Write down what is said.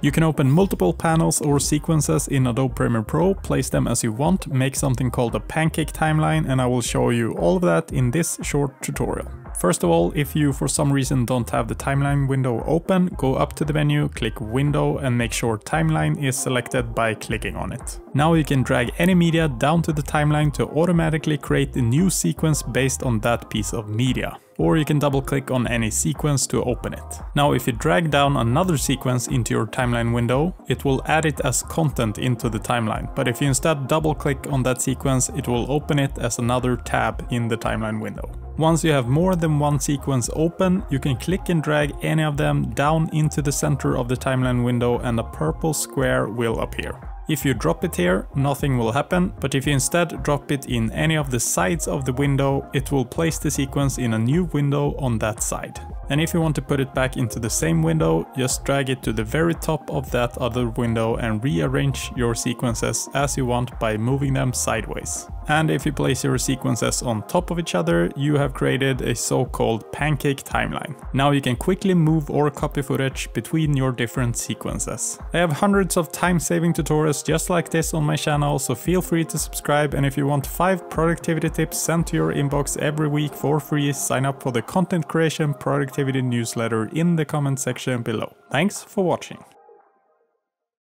You can open multiple panels or sequences in Adobe Premiere Pro, place them as you want, make something called a pancake timeline, and I will show you all of that in this short tutorial. First of all, if you for some reason don't have the timeline window open, go up to the menu, click window, and make sure timeline is selected by clicking on it. Now you can drag any media down to the timeline to automatically create a new sequence based on that piece of media. Or you can double click on any sequence to open it. Now if you drag down another sequence into your timeline window, it will add it as content into the timeline. But if you instead double click on that sequence, it will open it as another tab in the timeline window. Once you have more than one sequence open, you can click and drag any of them down into the center of the timeline window and a purple square will appear. If you drop it here, nothing will happen, but if you instead drop it in any of the sides of the window, it will place the sequence in a new window on that side. And if you want to put it back into the same window, just drag it to the very top of that other window and rearrange your sequences as you want by moving them sideways. And if you place your sequences on top of each other, you have created a so-called pancake timeline. Now you can quickly move or copy footage between your different sequences. I have hundreds of time-saving tutorials just like this on my channel, so feel free to subscribe, and if you want 5 productivity tips sent to your inbox every week for free, sign up for the Content Creation Productivity newsletter in the comment section below. Thanks for watching.